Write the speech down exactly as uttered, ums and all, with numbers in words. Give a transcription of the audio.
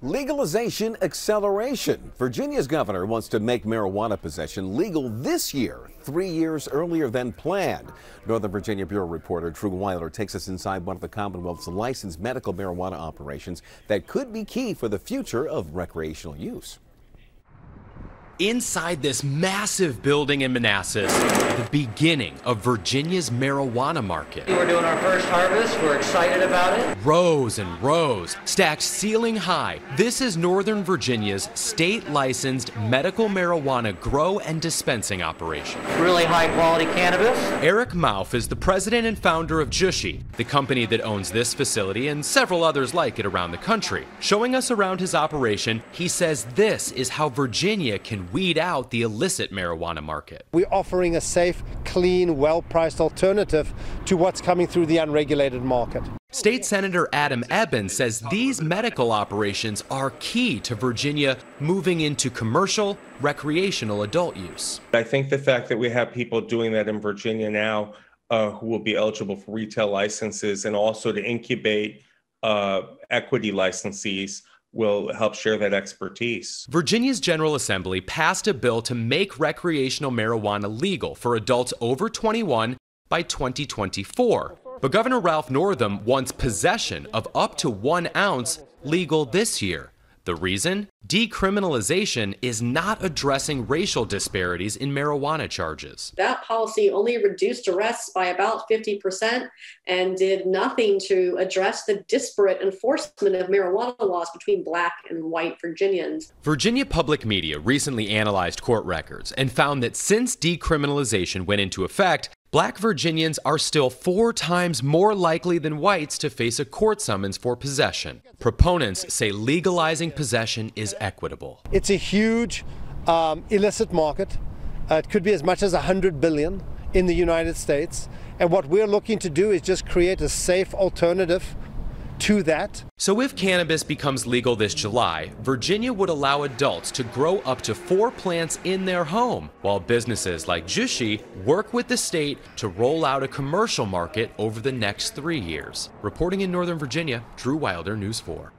Legalization acceleration. Virginia's governor wants to make marijuana possession legal this year, three years earlier than planned. Northern Virginia Bureau reporter Drew Wilder takes us inside one of the Commonwealth's licensed medical marijuana operations that could be key for the future of recreational use. Inside this massive building in Manassas, the beginning of Virginia's marijuana market. We're doing our first harvest. We're excited about it. Rows and rows, stacked ceiling high. This is Northern Virginia's state-licensed medical marijuana grow and dispensing operation. Really high-quality cannabis. Eric Mauf is the president and founder of Jushi, the company that owns this facility and several others like it around the country. Showing us around his operation, he says this is how Virginia can weed out the illicit marijuana market. We're offering a safe, clean, well-priced alternative to what's coming through the unregulated market. State Senator Adam Ebbins says these medical operations are key to Virginia moving into commercial, recreational adult use. I think the fact that we have people doing that in Virginia now uh, who will be eligible for retail licenses and also to incubate uh, equity licensees will help share that expertise. Virginia's General Assembly passed a bill to make recreational marijuana legal for adults over twenty-one by twenty twenty-four. But Governor Ralph Northam wants possession of up to one ounce legal this year. The reason? Decriminalization is not addressing racial disparities in marijuana charges. That policy only reduced arrests by about fifty percent and did nothing to address the disparate enforcement of marijuana laws between black and white Virginians. Virginia Public Media recently analyzed court records and found that since decriminalization went into effect, black Virginians are still four times more likely than whites to face a court summons for possession. Proponents say legalizing possession is equitable. It's a huge um, illicit market. Uh, it could be as much as one hundred billion dollars in the United States. And what we're looking to do is just create a safe alternative to that. So if cannabis becomes legal this July, Virginia would allow adults to grow up to four plants in their home, while businesses like Jushi work with the state to roll out a commercial market over the next three years. Reporting in Northern Virginia, Drew Wilder, News four.